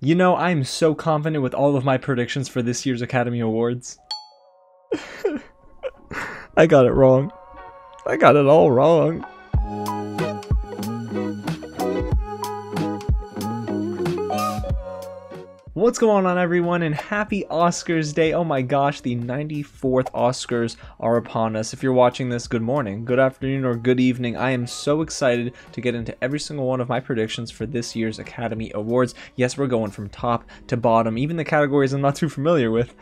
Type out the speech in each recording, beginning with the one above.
You know, I'm so confident with all of my predictions for this year's Academy Awards. I got it wrong. I got it all wrong. What's going on, everyone, and happy Oscars Day. Oh my gosh, the 94th Oscars are upon us. If you're watching this, good morning, good afternoon, or good evening. I am so excited to get into every single one of my predictions for this year's Academy Awards. Yes, we're going from top to bottom, even the categories I'm not too familiar with.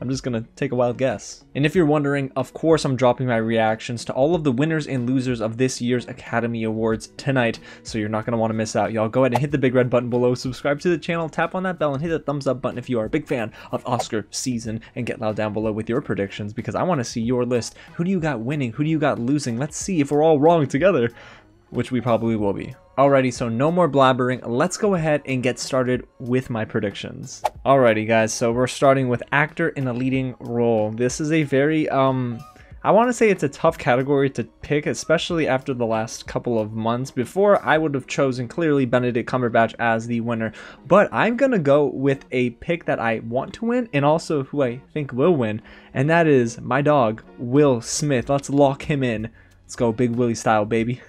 I'm just gonna take a wild guess. And if you're wondering, of course I'm dropping my reactions to all of the winners and losers of this year's Academy Awards tonight, so you're not gonna wanna miss out. Y'all go ahead and hit the big red button below, subscribe to the channel, tap on that bell, and hit the thumbs up button if you are a big fan of Oscar season, and get loud down below with your predictions, because I wanna see your list. Who do you got winning? Who do you got losing? Let's see if we're all wrong together, which we probably will be. Alrighty, so no more blabbering, let's go ahead and get started with my predictions. Alrighty guys, so we're starting with actor in a leading role. This is a very, I want to say it's a tough category to pick, especially after the last couple of months. Before, I would have chosen clearly Benedict Cumberbatch as the winner, but I'm going to go with a pick that I want to win and also who I think will win, and that is my dog, Will Smith. Let's lock him in. Let's go Big Willie style, baby.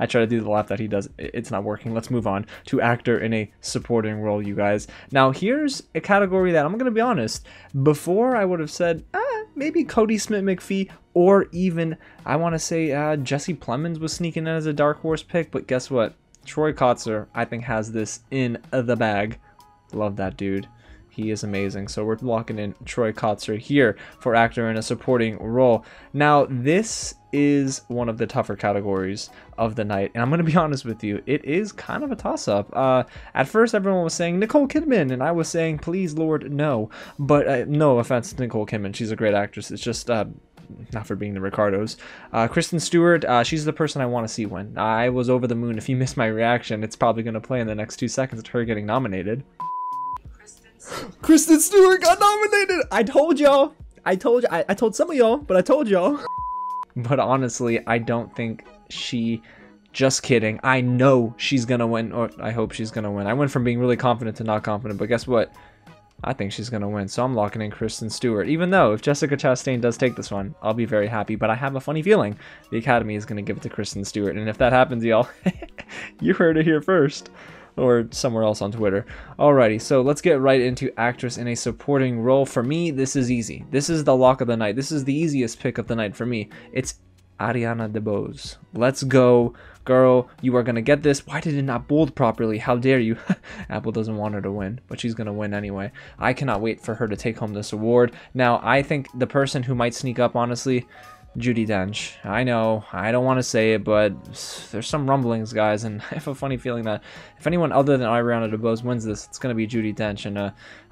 I try to do the laugh that he does. It's not working. Let's move on to actor in a supporting role, you guys. Now, here's a category that I'm going to be honest. Before, I would have said, maybe Cody Smith-McPhee, or even, I want to say, Jesse Plemons was sneaking in as a dark horse pick. But guess what? Troy Kotsur, I think, has this in the bag. Love that dude. He is amazing. So we're locking in Troy Kotsur here for actor in a supporting role. Now, this is one of the tougher categories of the night, and I'm going to be honest with you, it is kind of a toss-up. At first, everyone was saying Nicole Kidman, and I was saying, please, Lord, no. But no offense to Nicole Kidman. She's a great actress. It's just not for being the Ricardos. Kristen Stewart, she's the person I want to see win. I was over the moon. If you missed my reaction, it's probably going to play in the next 2 seconds of her getting nominated. Kristen Stewart got nominated! I told y'all! I told some of y'all, but I told y'all. But honestly, I don't think she... Just kidding. I know she's gonna win, or I hope she's gonna win. I went from being really confident to not confident, but guess what? I think she's gonna win, so I'm locking in Kristen Stewart. Even though, if Jessica Chastain does take this one, I'll be very happy, but I have a funny feeling the Academy is gonna give it to Kristen Stewart, and if that happens, y'all, you heard it here first. Or somewhere else on Twitter. Alrighty, so let's get right into actress in a supporting role. For me, this is easy. This is the lock of the night. This is the easiest pick of the night for me. It's Ariana DeBose. Let's go, girl. You are gonna get this. Why did it not bold properly? How dare you? Apple doesn't want her to win, but she's gonna win anyway. I cannot wait for her to take home this award. Now, I think the person who might sneak up, honestly, Judi Dench. I know, I don't want to say it, but there's some rumblings, guys, and I have a funny feeling that if anyone other than Ariana DeBose wins this, it's going to be Judi Dench, and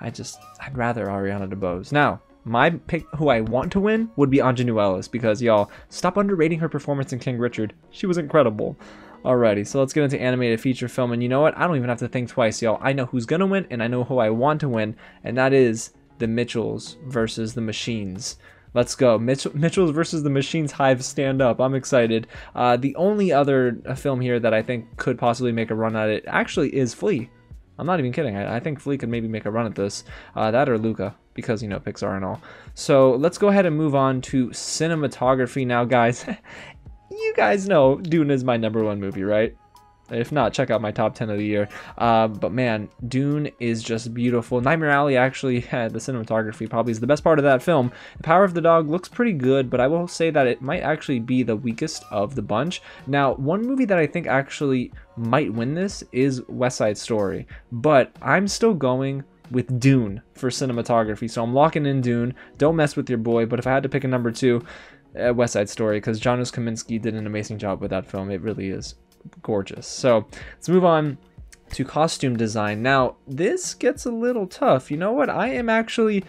I'd rather Ariana DeBose. Now, my pick who I want to win would be Anjanou Ellis, because, y'all, stop underrating her performance in King Richard. She was incredible. Alrighty, so let's get into animated feature film, and you know what? I don't even have to think twice, y'all. I know who's going to win, and I know who I want to win, and that is The Mitchells versus the Machines. Let's go. Mitchells versus the Machines Hive, stand up. I'm excited. The only other film here that I think could possibly make a run at it actually is Flee. I'm not even kidding. I think Flee could maybe make a run at this. That or Luca, because, you know, Pixar and all. So let's go ahead and move on to cinematography now, guys. You guys know Dune is my number 1 movie, right? If not, check out my top 10 of the year. But man, Dune is just beautiful. Nightmare Alley, actually, the cinematography probably is the best part of that film. The Power of the Dog looks pretty good, but I will say that it might actually be the weakest of the bunch. Now, one movie that I think actually might win this is West Side Story, but I'm still going with Dune for cinematography. So I'm locking in Dune. Don't mess with your boy, but if I had to pick a number 2, West Side Story, because Janusz Kaminski did an amazing job with that film. It really is gorgeous. So let's move on to costume design. Now, this gets a little tough. You know what? I am actually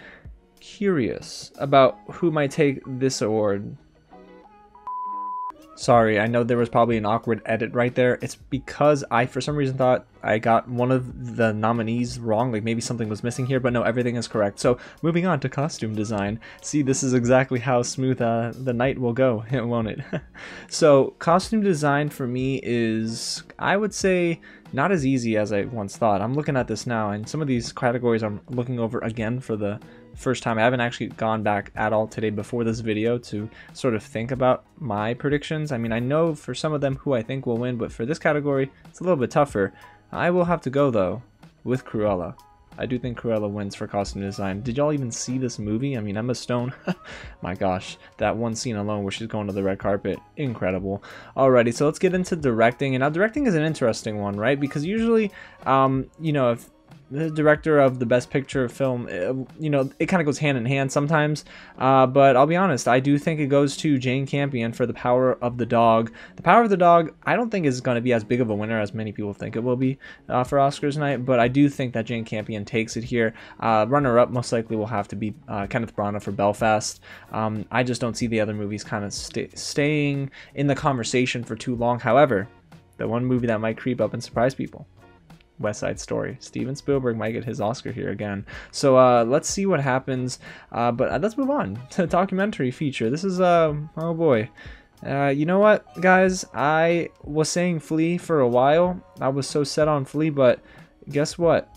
curious about who might take this award. Sorry, I know there was probably an awkward edit right there. It's because I, for some reason, thought I got one of the nominees wrong. Like, maybe something was missing here, but no, everything is correct. So, moving on to costume design. See, this is exactly how smooth the night will go, won't it? So, costume design for me is, I would say, not as easy as I once thought. I'm looking at this now, and some of these categories I'm looking over again for the first time. I haven't actually gone back at all today before this video to sort of think about my predictions. I mean, I know for some of them who I think will win, but for this category, it's a little bit tougher. I will have to go, though, with Cruella. I do think Cruella wins for costume design. Did y'all even see this movie? I mean, Emma Stone, my gosh, that one scene alone where she's going to the red carpet, incredible. Alrighty, so let's get into directing. And now directing is an interesting one, right? Because usually, you know, if the director of the best picture film, you know, it kind of goes hand in hand sometimes. But I'll be honest, I do think it goes to Jane Campion for The Power of the Dog. The Power of the Dog, I don't think is going to be as big of a winner as many people think it will be for Oscars night, but I do think that Jane Campion takes it here. Runner-up most likely will have to be Kenneth Branagh for Belfast. I just don't see the other movies kind of staying in the conversation for too long. However, the one movie that might creep up and surprise people, West Side Story. Steven Spielberg might get his Oscar here again. So let's see what happens. But let's move on to documentary feature. This is, oh boy. You know what, guys? I was saying Flee for a while. I was so set on Flee, but guess what?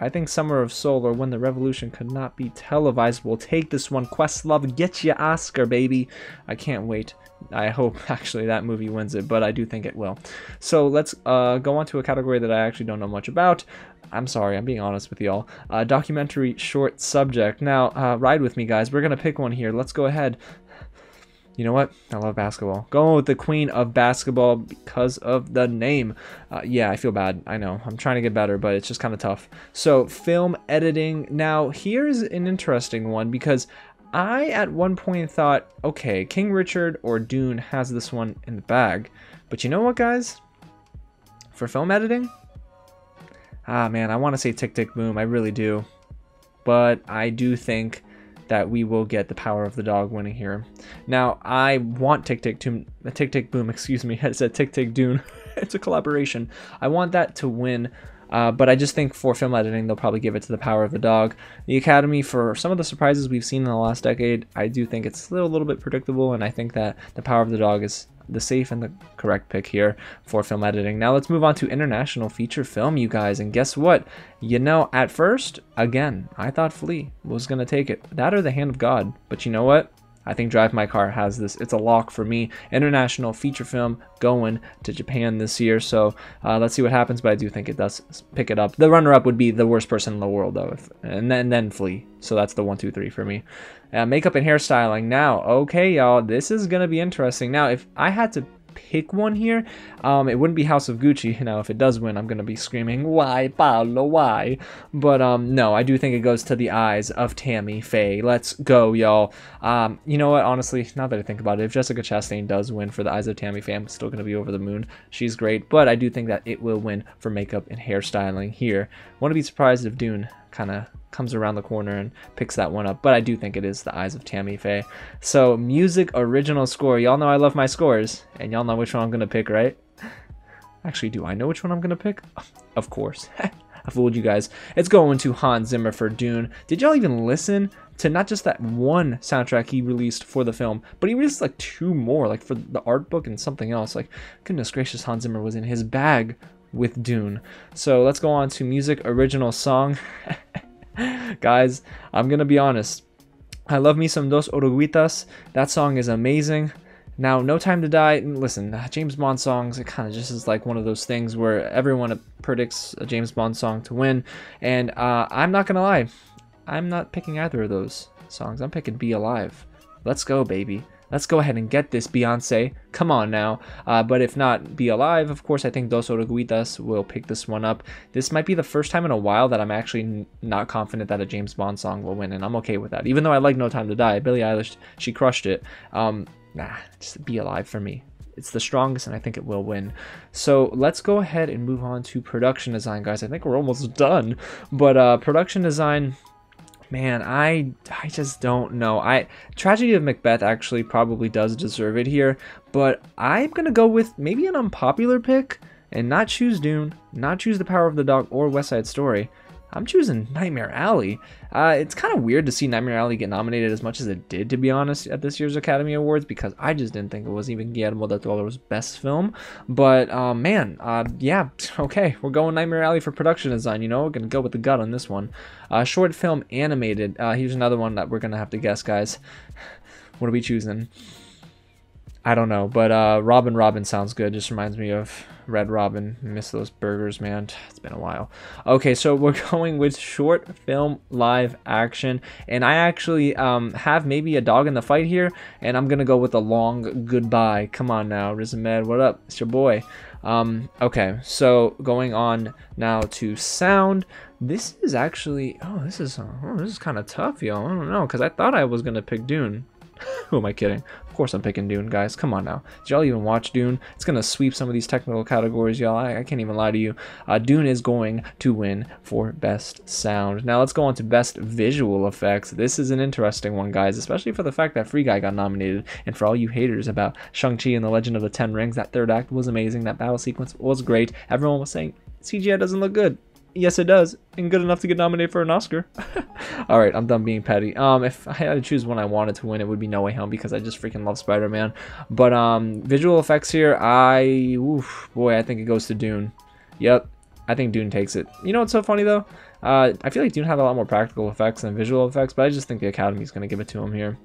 I think Summer of Soul or When the Revolution Could Not Be Televised will take this one. Questlove, get your Oscar, baby. I can't wait. I hope actually that movie wins it, but I do think it will. So let's go on to a category that I actually don't know much about. I'm sorry, I'm being honest with y'all. Documentary short subject. Now, ride with me, guys. We're going to pick one here. Let's go ahead. You know what? I love basketball. Going with the Queen of Basketball because of the name. Yeah, I feel bad. I know. I'm trying to get better, but it's just kind of tough. So film editing. Now, here's an interesting one because I at one point thought, okay, King Richard or Dune has this one in the bag. But you know what, guys? For film editing? Ah, man, I want to say Tick, Tick, Boom. I really do. But I do think that we will get The Power of the Dog winning here. Now, I want Tick Tick Boom, excuse me, I said Tick Tick Dune. It's a collaboration. I want that to win, but I just think for film editing, they'll probably give it to The Power of the Dog. The Academy, for some of the surprises we've seen in the last decade, I do think it's a little bit predictable, and I think that The Power of the Dog is the safe and the correct pick here for film editing. Now let's move on to international feature film, you guys, and guess what? You know, at first, again, I thought Flea was gonna take it, that or The Hand of God, but you know what? I think Drive My Car has this. It's a lock for me. International feature film going to Japan this year, so let's see what happens, but I do think it does pick it up. The runner-up would be The Worst Person in the World, though, and then Flee. So that's the 1, 2, 3 for me. Makeup and hairstyling. Now, okay, y'all, this is gonna be interesting. Now, if I had to pick one here, it wouldn't be House of Gucci. Now, if it does win, I'm gonna be screaming, why, Paolo, why? But no, I do think it goes to The Eyes of Tammy Faye. Let's go, y'all. You know what, honestly, now that I think about it, if Jessica Chastain does win for The Eyes of Tammy Faye, I'm still gonna be over the moon. She's great, but I do think that it will win for makeup and hairstyling here. Wouldn't be surprised if Dune kind of comes around the corner and picks that one up, but I do think it is The Eyes of Tammy Faye. So music original score, y'all know I love my scores, and y'all know which one I'm gonna pick, right? Actually, do I know which one I'm gonna pick? Of course. I fooled you guys. It's going to Hans Zimmer for Dune. Did y'all even listen to not just that one soundtrack he released for the film, but he released like 2 more, like for the art book and something else. Like, goodness gracious, Hans Zimmer was in his bag with Dune. So let's go on to music original song. Guys, I'm gonna be honest, I love me some Dos Oruguitas. That song is amazing. Now, No Time to Die, listen, James Bond songs, it kind of just is like one of those things where everyone predicts a James Bond song to win, and I'm not gonna lie, I'm not picking either of those songs. I'm picking Be Alive. Let's go, baby. Let's go ahead and get this, Beyonce. Come on now. But if not, Be Alive. Of course, I think Dos Oruguitas will pick this one up. This might be the first time in a while that I'm actually not confident that a James Bond song will win, and I'm okay with that. Even though I like No Time to Die, Billie Eilish, she crushed it. Nah, just Be Alive for me. It's the strongest, and I think it will win. So let's go ahead and move on to production design, guys. I think we're almost done. But production design, man, I just don't know. Tragedy of Macbeth actually probably does deserve it here, but I'm gonna go with maybe an unpopular pick and not choose Dune, not choose The Power of the Dog or West Side Story. I'm choosing Nightmare Alley. It's kind of weird to see Nightmare Alley get nominated as much as it did, to be honest, at this year's Academy Awards, because I just didn't think it was even Guillermo del Toro's best film. But yeah, okay, we're going Nightmare Alley for production design. You know, we're gonna go with the gut on this one. Short film animated. Here's another one that we're gonna have to guess, guys. What are we choosing? I don't know, but Robin Robin sounds good. Just reminds me of Red Robin. Miss those burgers, man. It's been a while. Okay, so we're going with short film live action, and I actually have maybe a dog in the fight here, and I'm gonna go with a long goodbye. Come on now, Riz Ahmed, what up? It's your boy. Okay, so going on now to sound. This is actually, this is kind of tough, y'all. I don't know, because I thought I was gonna pick Dune. Who am I kidding? Of course I'm picking Dune, guys. Come on now. Did y'all even watch Dune? It's gonna sweep some of these technical categories, y'all. I can't even lie to you. Dune is going to win for best sound. Now let's go on to best visual effects. This is an interesting one, guys, especially for the fact that Free Guy got nominated. And for all you haters about Shang-Chi and the Legend of the Ten Rings, that third act was amazing. That battle sequence was great. Everyone was saying CGI doesn't look good. Yes, it does, and good enough to get nominated for an Oscar. All right, I'm done being petty. If I had to choose one I wanted to win, it would be No Way Home, because I just freaking love Spider-Man. But visual effects here, I think it goes to Dune. Yep, I think Dune takes it. You know what's so funny though? I feel like Dune had a lot more practical effects than visual effects, but I just think the Academy's gonna give it to him here.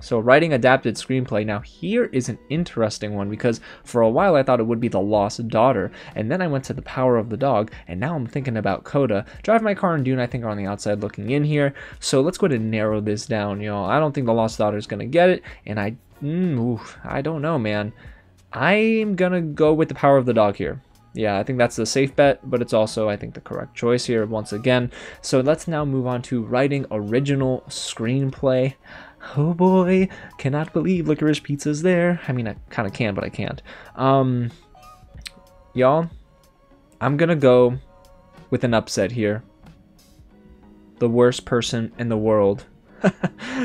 So writing adapted screenplay. Now here is an interesting one, because for a while I thought it would be The Lost Daughter, and then I went to The Power of the Dog, and now I'm thinking about Coda. Drive My Car and Dune I think are on the outside looking in here. So let's go ahead and narrow this down, y'all. I don't think The Lost Daughter is gonna get it, and I don't know, man. I'm gonna go with The Power of the Dog here. Yeah, I think that's the safe bet, but it's also, I think, the correct choice here once again. So let's now move on to writing original screenplay. Oh boy, cannot believe Licorice Pizza's there. I mean, I kind of can, but I can't. Y'all, I'm gonna go with an upset here. The Worst Person in the World.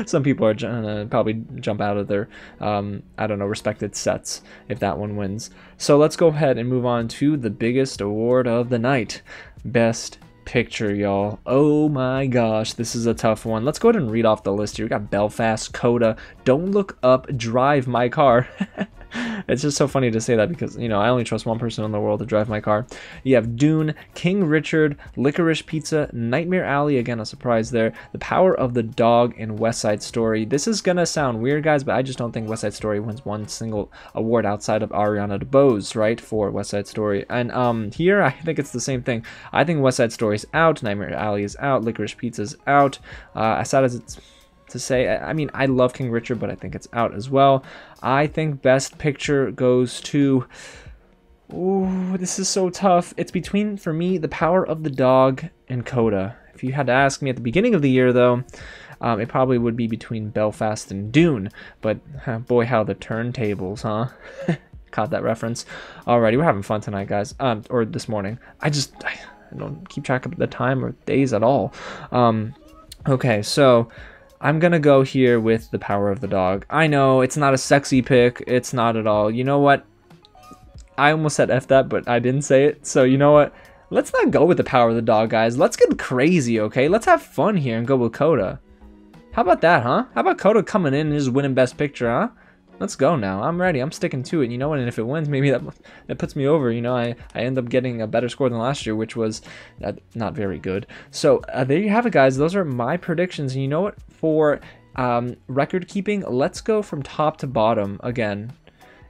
Some people are gonna probably jump out of their, I don't know, respected sets if that one wins. So let's go ahead and move on to the biggest award of the night, Best Picture, y'all. Oh my gosh, this is a tough one. Let's go ahead and read off the list here. We got Belfast, Coda, Don't Look Up, Drive My Car. It's just so funny to say that because, you know, I only trust one person in the world to drive my car. You have Dune, King Richard, Licorice Pizza, Nightmare Alley, again, a surprise there, The Power of the Dog, and West Side Story. This is going to sound weird, guys, but I just don't think West Side Story wins one single award outside of Ariana DeBose, right, for West Side Story. And here, I think it's the same thing. I think West Side Story's out, Nightmare Alley is out, Licorice Pizza's out. As sad as it's to say, I mean, I love King Richard, but I think it's out as well. I think Best Picture goes to, ooh, this is so tough. It's between, for me, The Power of the Dog and Coda. If you had to ask me at the beginning of the year, though, it probably would be between Belfast and Dune, but boy, how the turntables, huh? Caught that reference. Alrighty, we're having fun tonight, guys, or this morning. I don't keep track of the time or days at all. Okay, so I'm gonna go here with The Power of the Dog. I know it's not a sexy pick, it's not at all. You know what? I almost said F that, but I didn't say it. So you know what? Let's not go with The Power of the Dog, guys. Let's get crazy, okay? Let's have fun here and go with Coda. How about that, huh? How about Coda coming in and just winning Best Picture, huh? Let's go now. I'm ready. I'm sticking to it. You know what? And if it wins, maybe that puts me over. You know, I end up getting a better score than last year, which was not very good. So there you have it, guys. Those are my predictions. And you know what? For record keeping, let's go from top to bottom again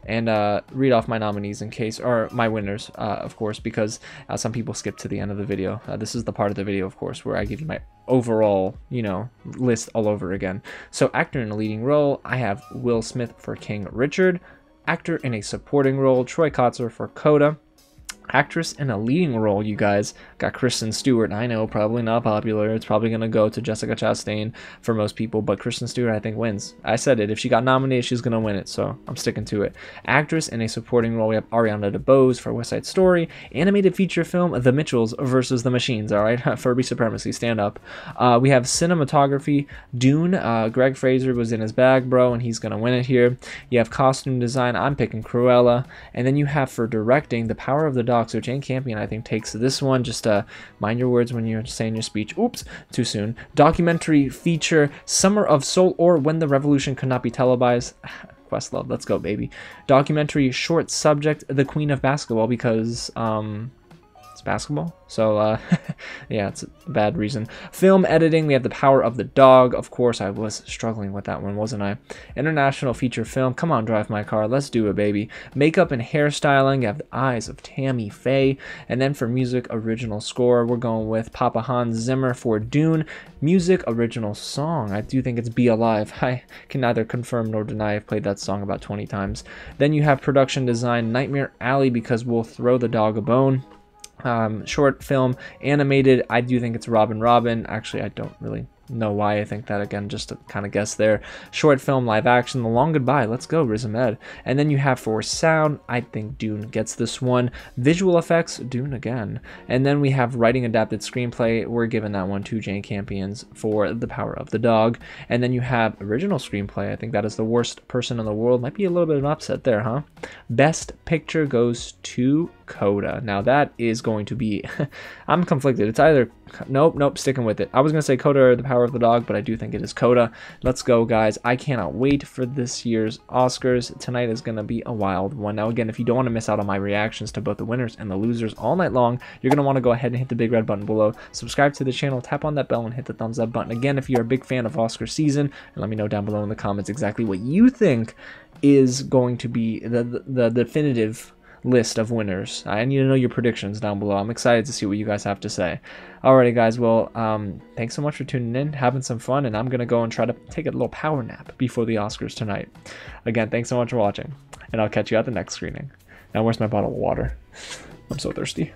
and read off my nominees in case, or my winners, of course, because some people skip to the end of the video. This is the part of the video, of course, where I give you my overall, you know, list all over again. So actor in a leading role, I have Will Smith for King Richard. Actor in a supporting role, Troy Kotsur for Coda. Actress in a leading role, you guys, got Kristen Stewart. I know, probably not popular. It's probably going to go to Jessica Chastain for most people, but Kristen Stewart, I think, wins. I said it. If she got nominated, she's going to win it, so I'm sticking to it. Actress in a supporting role, we have Ariana DeBose for West Side Story. Animated feature film, The Mitchells versus the Machines, all right? Furby supremacy, stand up. We have cinematography, Dune. Greg Fraser was in his bag, bro, and he's going to win it here. You have costume design. I'm picking Cruella. And then you have for directing, The Power of the Dog Doc. So Jane Campion, I think, takes this one. Just mind your words when you're saying your speech. Oops, too soon. Documentary feature, Summer of Soul or When the Revolution Could Not Be Televised. Questlove, let's go, baby. Documentary short subject, The Queen of Basketball, because it's basketball. So yeah, it's a bad reason. Film editing, we have The Power of the Dog. Of course, I was struggling with that one, wasn't I? International feature film, come on, Drive My Car, let's do it, baby. Makeup and hairstyling, you have The Eyes of Tammy Faye. And then for music original score, we're going with Papa Hans Zimmer for Dune. Music original song, I do think it's Be Alive. I can neither confirm nor deny, I've played that song about 20 times. Then you have production design, Nightmare Alley, because we'll throw the dog a bone. Short film, animated, I do think it's Robin Robin. Actually, I don't really know why I think that, again, just to kind of guess there. Short film, live action, The Long Goodbye, let's go, Riz Ahmed. And then you have for sound, I think Dune gets this one. Visual effects, Dune again. And then we have writing adapted screenplay, we're giving that one to Jane Campion's for The Power of the Dog. And then you have original screenplay, I think that is The Worst Person in the World. Might be a little bit of an upset there, huh? Best picture goes to Coda. Now that is going to be I'm conflicted. It's either nope, sticking with it. I was gonna say Coda or The Power of the Dog, but I do think it is Coda. Let's go, guys. I cannot wait for this year's Oscars. Tonight is gonna be a wild one. Now again, if you don't want to miss out on my reactions to both the winners and the losers all night long, you're gonna want to go ahead and hit the big red button below, subscribe to the channel, tap on that bell, and hit the thumbs up button. Again, if you're a big fan of Oscar season, and let me know down below in the comments exactly what you think is going to be the definitive list of winners. I need to know your predictions down below. I'm excited to see what you guys have to say. Alrighty, guys, well, thanks so much for tuning in, having some fun, and I'm gonna go and try to take a little power nap before the Oscars tonight. Again, thanks so much for watching, and I'll catch you at the next screening. Now, where's my bottle of water? I'm so thirsty.